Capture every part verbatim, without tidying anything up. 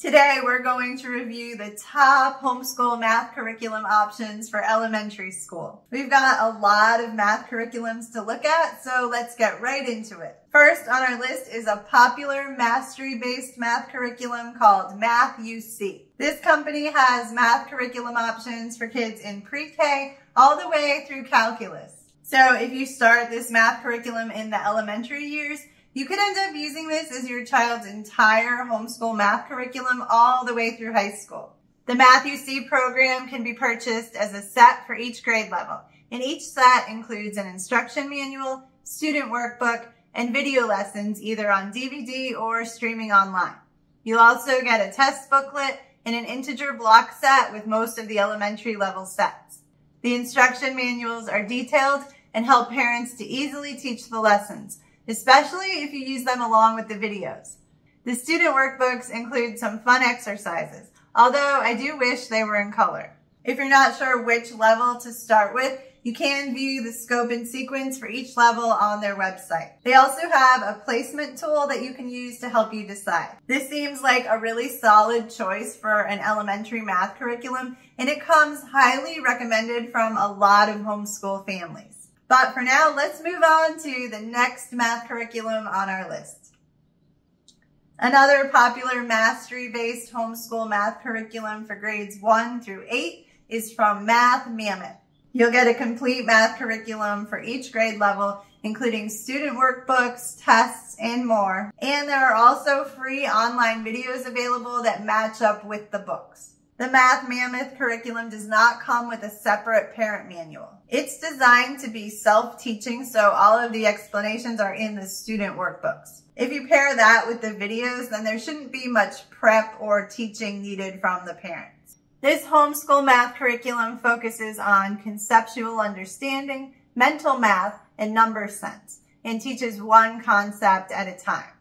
Today we're going to review the top homeschool math curriculum options for elementary school. We've got a lot of math curriculums to look at, so let's get right into it. First on our list is a popular mastery-based math curriculum called Math U See. This company has math curriculum options for kids in pre-K all the way through calculus. So if you start this math curriculum in the elementary years, you could end up using this as your child's entire homeschool math curriculum all the way through high school. The Math U See program can be purchased as a set for each grade level, and each set includes an instruction manual, student workbook, and video lessons either on D V D or streaming online. You'll also get a test booklet and an integer block set with most of the elementary level sets. The instruction manuals are detailed and help parents to easily teach the lessons, especially if you use them along with the videos. The student workbooks include some fun exercises, although I do wish they were in color. If you're not sure which level to start with, you can view the scope and sequence for each level on their website. They also have a placement tool that you can use to help you decide. This seems like a really solid choice for an elementary math curriculum, and it comes highly recommended from a lot of homeschool families. But for now, let's move on to the next math curriculum on our list. Another popular mastery-based homeschool math curriculum for grades one through eight is from Math Mammoth. You'll get a complete math curriculum for each grade level, including student workbooks, tests, and more. And there are also free online videos available that match up with the books. The Math Mammoth curriculum does not come with a separate parent manual. It's designed to be self-teaching, so all of the explanations are in the student workbooks. If you pair that with the videos, then there shouldn't be much prep or teaching needed from the parents. This homeschool math curriculum focuses on conceptual understanding, mental math, and number sense, and teaches one concept at a time.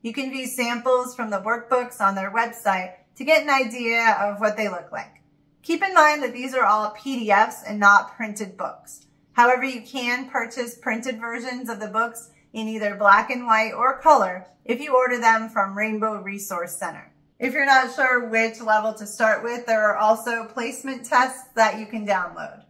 You can view samples from the workbooks on their website to get an idea of what they look like. Keep in mind that these are all P D Fs and not printed books. However, you can purchase printed versions of the books in either black and white or color if you order them from Rainbow Resource Center. If you're not sure which level to start with, there are also placement tests that you can download.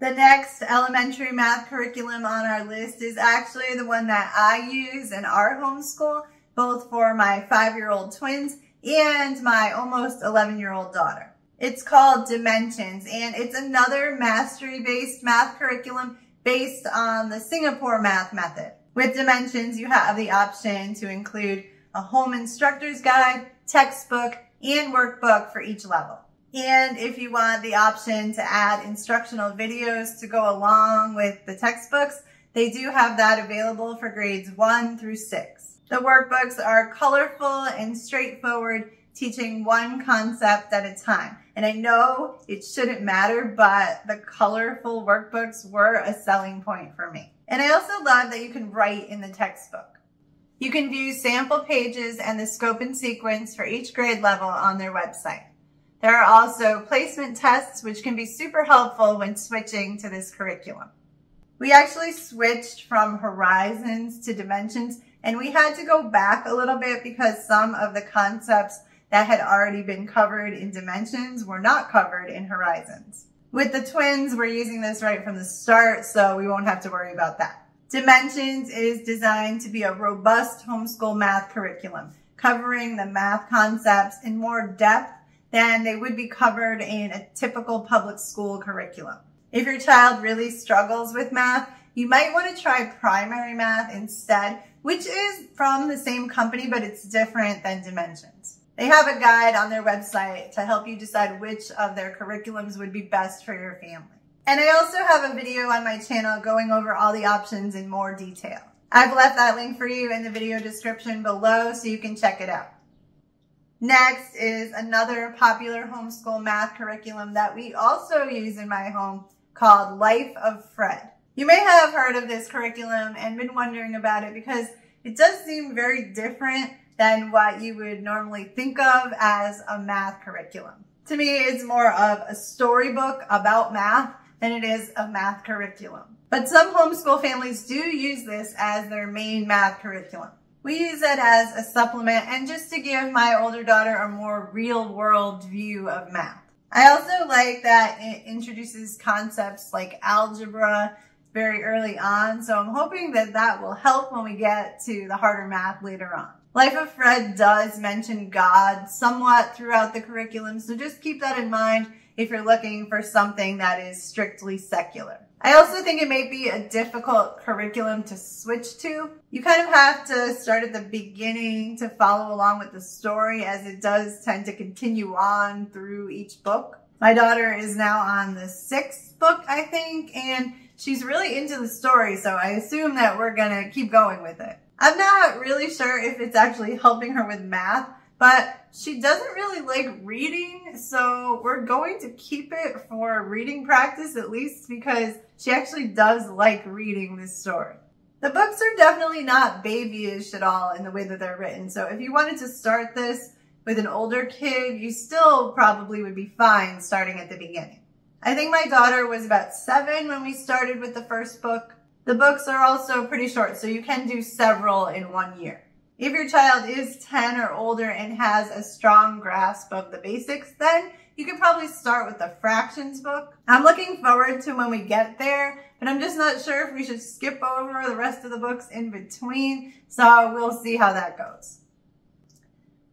The next elementary math curriculum on our list is actually the one that I use in our homeschool, both for my five-year-old twins and my almost eleven-year-old daughter. It's called Dimensions, and it's another mastery-based math curriculum based on the Singapore math method. With Dimensions, you have the option to include a home instructor's guide, textbook, and workbook for each level. And if you want the option to add instructional videos to go along with the textbooks, they do have that available for grades one through six. The workbooks are colorful and straightforward, teaching one concept at a time. And I know it shouldn't matter, but the colorful workbooks were a selling point for me. And I also love that you can write in the textbook. You can view sample pages and the scope and sequence for each grade level on their website. There are also placement tests, which can be super helpful when switching to this curriculum. We actually switched from Horizons to Dimensions, and we had to go back a little bit because some of the concepts that had already been covered in Dimensions were not covered in Horizons. With the twins, we're using this right from the start, so we won't have to worry about that. Dimensions is designed to be a robust homeschool math curriculum, covering the math concepts in more depth than they would be covered in a typical public school curriculum. If your child really struggles with math, you might want to try Primary Math instead, which is from the same company, but it's different than Dimensions. They have a guide on their website to help you decide which of their curriculums would be best for your family. And I also have a video on my channel going over all the options in more detail. I've left that link for you in the video description below so you can check it out. Next is another popular homeschool math curriculum that we also use in my home called Life of Fred. You may have heard of this curriculum and been wondering about it because it does seem very different than what you would normally think of as a math curriculum. To me, it's more of a storybook about math than it is a math curriculum. But some homeschool families do use this as their main math curriculum. We use it as a supplement and just to give my older daughter a more real-world view of math. I also like that it introduces concepts like algebra very early on, so I'm hoping that that will help when we get to the harder math later on. Life of Fred does mention God somewhat throughout the curriculum, so just keep that in mind if you're looking for something that is strictly secular. I also think it may be a difficult curriculum to switch to. You kind of have to start at the beginning to follow along with the story, as it does tend to continue on through each book. My daughter is now on the sixth book, I think, and she's really into the story, so I assume that we're gonna keep going with it. I'm not really sure if it's actually helping her with math, but she doesn't really like reading, so we're going to keep it for reading practice at least, because she actually does like reading this story. The books are definitely not babyish at all in the way that they're written, so if you wanted to start this with an older kid, you still probably would be fine starting at the beginning. I think my daughter was about seven when we started with the first book. The books are also pretty short, so you can do several in one year. If your child is ten or older and has a strong grasp of the basics, then you could probably start with the fractions book. I'm looking forward to when we get there, but I'm just not sure if we should skip over the rest of the books in between, so we'll see how that goes.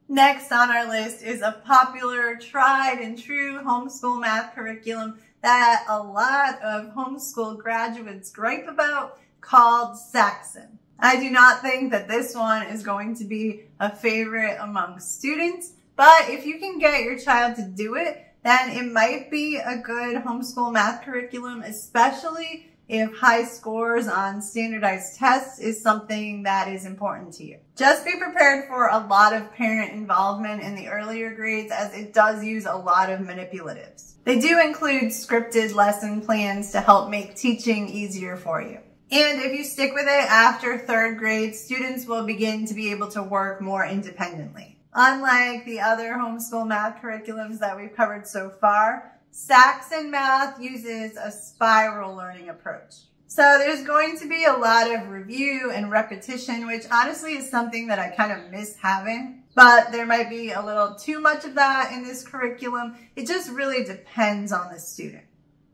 Next on our list is a popular, tried and true homeschool math curriculum that a lot of homeschool graduates gripe about, called Saxon. I do not think that this one is going to be a favorite among students, but if you can get your child to do it, then it might be a good homeschool math curriculum, especially if high scores on standardized tests is something that is important to you. Just be prepared for a lot of parent involvement in the earlier grades, as it does use a lot of manipulatives. They do include scripted lesson plans to help make teaching easier for you. And if you stick with it after third grade, students will begin to be able to work more independently. Unlike the other homeschool math curriculums that we've covered so far, Saxon Math uses a spiral learning approach. So there's going to be a lot of review and repetition, which honestly is something that I kind of miss having, but there might be a little too much of that in this curriculum. It just really depends on the student.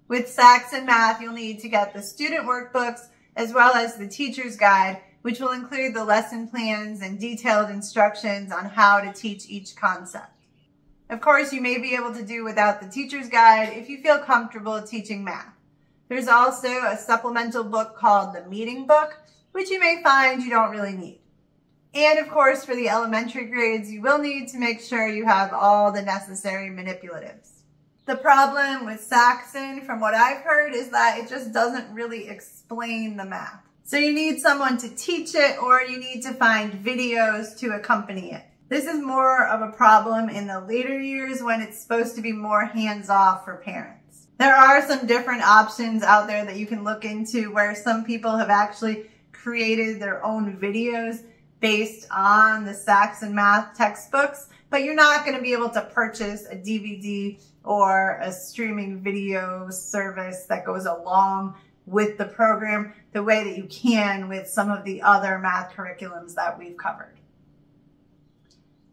With Saxon Math, you'll need to get the student workbooks as well as the teacher's guide, which will include the lesson plans and detailed instructions on how to teach each concept. Of course, you may be able to do without the teacher's guide if you feel comfortable teaching math. There's also a supplemental book called the Meeting Book, which you may find you don't really need. And of course, for the elementary grades, you will need to make sure you have all the necessary manipulatives. The problem with Saxon, from what I've heard, is that it just doesn't really explain the math. So you need someone to teach it, or you need to find videos to accompany it. This is more of a problem in the later years when it's supposed to be more hands-off for parents. There are some different options out there that you can look into, where some people have actually created their own videos based on the Saxon Math textbooks, but you're not going to be able to purchase a D V D or a streaming video service that goes along with the program the way that you can with some of the other math curriculums that we've covered.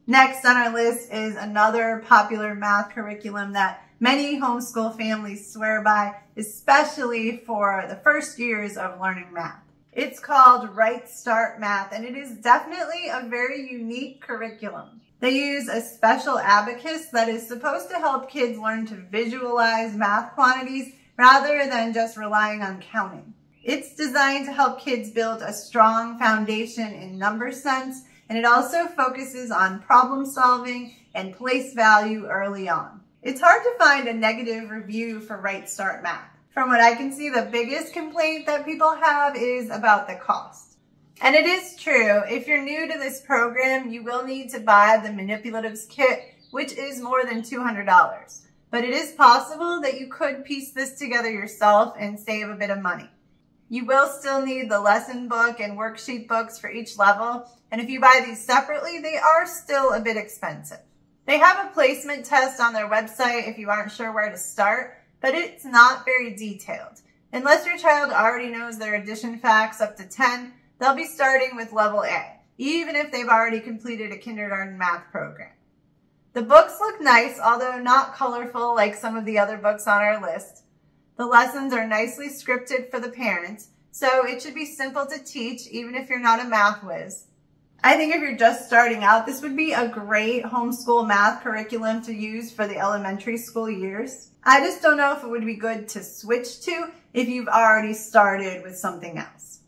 Next on our list is another popular math curriculum that many homeschool families swear by, especially for the first years of learning math. It's called Right Start Math, and it is definitely a very unique curriculum. They use a special abacus that is supposed to help kids learn to visualize math quantities rather than just relying on counting. It's designed to help kids build a strong foundation in number sense, and it also focuses on problem solving and place value early on. It's hard to find a negative review for Right Start Math. From what I can see, the biggest complaint that people have is about the cost. And it is true, if you're new to this program, you will need to buy the manipulatives kit, which is more than two hundred dollars. But it is possible that you could piece this together yourself and save a bit of money. You will still need the lesson book and worksheet books for each level, and if you buy these separately, they are still a bit expensive. They have a placement test on their website if you aren't sure where to start, but it's not very detailed. Unless your child already knows their addition facts up to ten, they'll be starting with level A. even if they've already completed a kindergarten math program. The books look nice, although not colorful like some of the other books on our list. The lessons are nicely scripted for the parents, so it should be simple to teach even if you're not a math whiz. I think if you're just starting out, this would be a great homeschool math curriculum to use for the elementary school years. I just don't know if it would be good to switch to if you've already started with something else.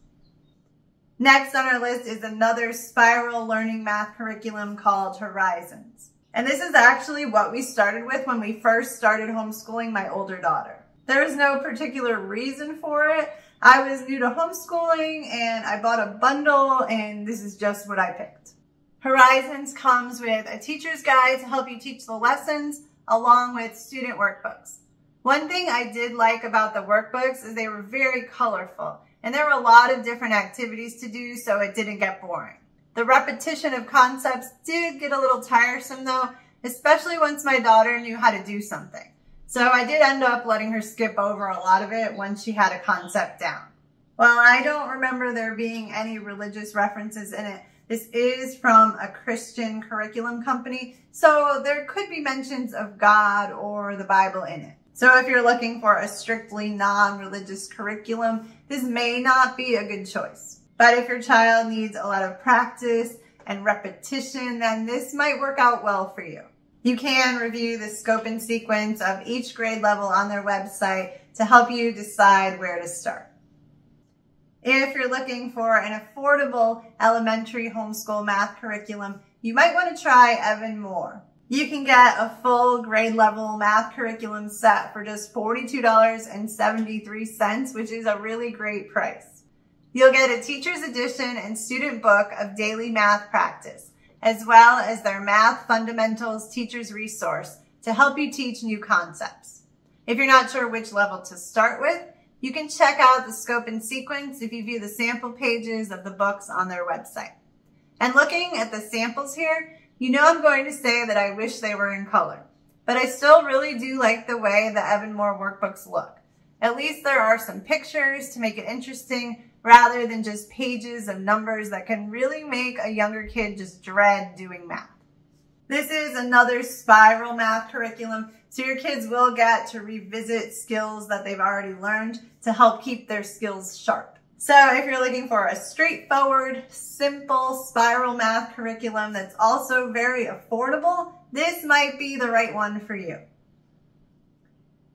Next on our list is another spiral learning math curriculum called Horizons. And this is actually what we started with when we first started homeschooling my older daughter. There was no particular reason for it. I was new to homeschooling and I bought a bundle and this is just what I picked. Horizons comes with a teacher's guide to help you teach the lessons along with student workbooks. One thing I did like about the workbooks is they were very colorful and there were a lot of different activities to do, so it didn't get boring. The repetition of concepts did get a little tiresome though, especially once my daughter knew how to do something. So I did end up letting her skip over a lot of it once she had a concept down. While I don't remember there being any religious references in it, this is from a Christian curriculum company, so there could be mentions of God or the Bible in it. So if you're looking for a strictly non-religious curriculum, this may not be a good choice. But if your child needs a lot of practice and repetition, then this might work out well for you. You can review the scope and sequence of each grade level on their website to help you decide where to start. If you're looking for an affordable elementary homeschool math curriculum, you might want to try Evan Moor. You can get a full grade level math curriculum set for just forty-two dollars and seventy-three cents, which is a really great price. You'll get a teacher's edition and student book of daily math practice, as well as their Math Fundamentals Teacher's Resource to help you teach new concepts. If you're not sure which level to start with, you can check out the scope and sequence if you view the sample pages of the books on their website. And looking at the samples here, you know I'm going to say that I wish they were in color, but I still really do like the way the Evan Moor workbooks look. At least there are some pictures to make it interesting, rather than just pages of numbers that can really make a younger kid just dread doing math. This is another spiral math curriculum, so your kids will get to revisit skills that they've already learned to help keep their skills sharp. So if you're looking for a straightforward, simple spiral math curriculum that's also very affordable, this might be the right one for you.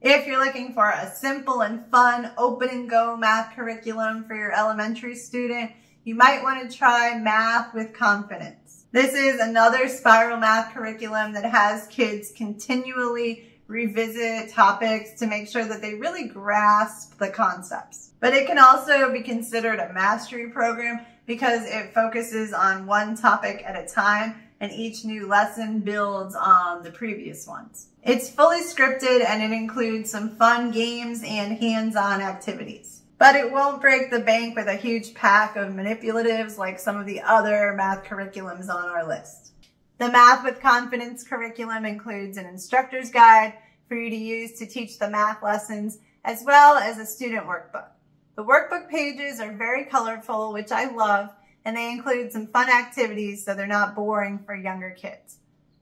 If you're looking for a simple and fun open and go math curriculum for your elementary student, you might want to try Math with Confidence. This is another spiral math curriculum that has kids continually revisit topics to make sure that they really grasp the concepts. But it can also be considered a mastery program because it focuses on one topic at a time, and each new lesson builds on the previous ones. It's fully scripted and it includes some fun games and hands-on activities. But it won't break the bank with a huge pack of manipulatives like some of the other math curriculums on our list. The Math with Confidence curriculum includes an instructor's guide for you to use to teach the math lessons, as well as a student workbook. The workbook pages are very colorful, which I love, and they include some fun activities so they're not boring for younger kids.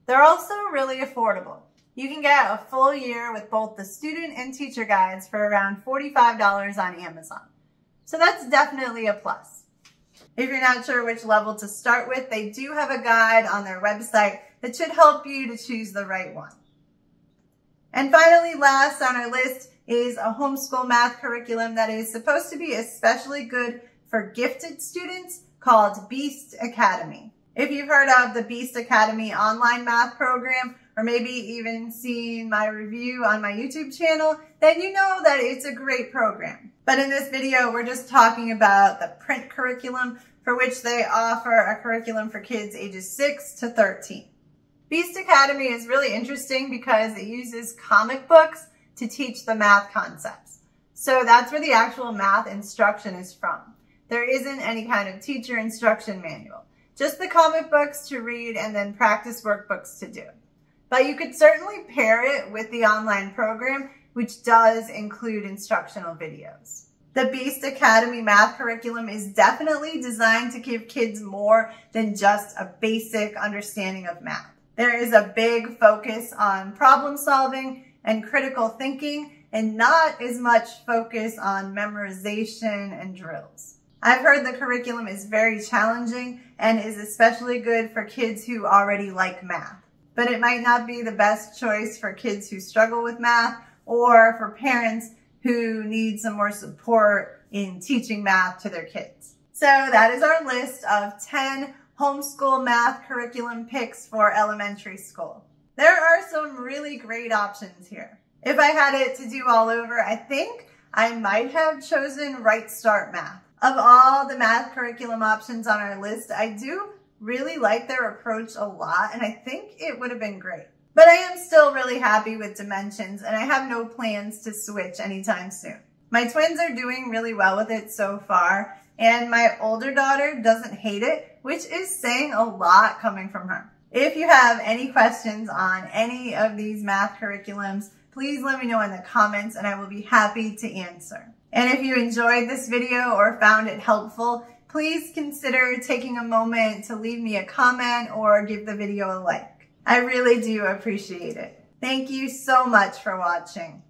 They're also really affordable. You can get a full year with both the student and teacher guides for around forty-five dollars on Amazon. So that's definitely a plus. If you're not sure which level to start with, they do have a guide on their website that should help you to choose the right one. And finally, last on our list is a homeschool math curriculum that is supposed to be especially good for gifted students, called Beast Academy. If you've heard of the Beast Academy online math program, or maybe even seen my review on my YouTube channel, then you know that it's a great program. But in this video, we're just talking about the print curriculum, for which they offer a curriculum for kids ages six to thirteen. Beast Academy is really interesting because it uses comic books to teach the math concepts. So that's where the actual math instruction is from. There isn't any kind of teacher instruction manual, just the comic books to read and then practice workbooks to do. But you could certainly pair it with the online program, which does include instructional videos. The Beast Academy math curriculum is definitely designed to give kids more than just a basic understanding of math. There is a big focus on problem solving and critical thinking, and not as much focus on memorization and drills. I've heard the curriculum is very challenging and is especially good for kids who already like math, but it might not be the best choice for kids who struggle with math or for parents who need some more support in teaching math to their kids. So that is our list of ten homeschool math curriculum picks for elementary school. There are some really great options here. If I had it to do all over, I think I might have chosen Right Start Math. Of all the math curriculum options on our list, I do really like their approach a lot, and I think it would have been great. But I am still really happy with Dimensions, and I have no plans to switch anytime soon. My twins are doing really well with it so far, and my older daughter doesn't hate it, which is saying a lot coming from her. If you have any questions on any of these math curriculums, please let me know in the comments and I will be happy to answer. And if you enjoyed this video or found it helpful, please consider taking a moment to leave me a comment or give the video a like. I really do appreciate it. Thank you so much for watching.